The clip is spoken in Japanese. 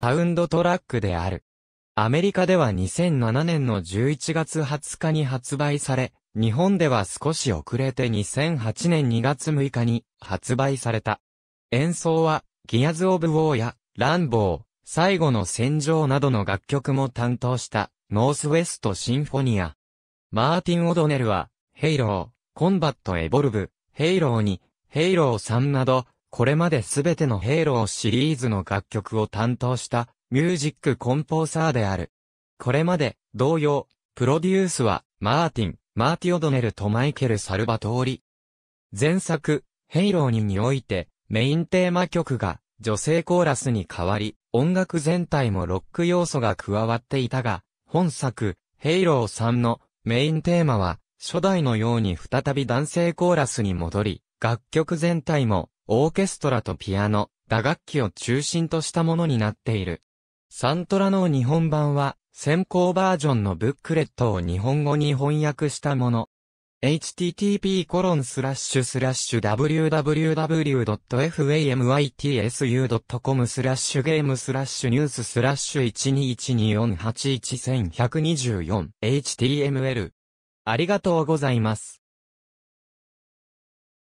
サウンドトラックである。アメリカでは2007年の11月20日に発売され、日本では少し遅れて2008年2月6日に発売された。演奏は、ギアズ・オブ・ウォーや、ランボー、最後の戦場などの楽曲も担当した、ノースウェスト・シンフォニア。マーティン・オドネルは、ヘイロー、コンバット・エボルブ、ヘイロー2、ヘイロー3など、これまで全てのヘイローシリーズの楽曲を担当した、ミュージックコンポーサーである。これまで、同様、プロデュースは、マーティン・オドネルとマイケル・サルバトーリ。前作、ヘイロー2において、メインテーマ曲が、女性コーラスに変わり、音楽全体もロック要素が加わっていたが、本作、ヘイロー3の、メインテーマは、初代のように再び男性コーラスに戻り、楽曲全体も、オーケストラとピアノ、打楽器を中心としたものになっている。サントラの日本版は、先行バージョンのブックレットを日本語に翻訳したもの。http://www.famitsu.com/game/news/121281124 html。ありがとうございます。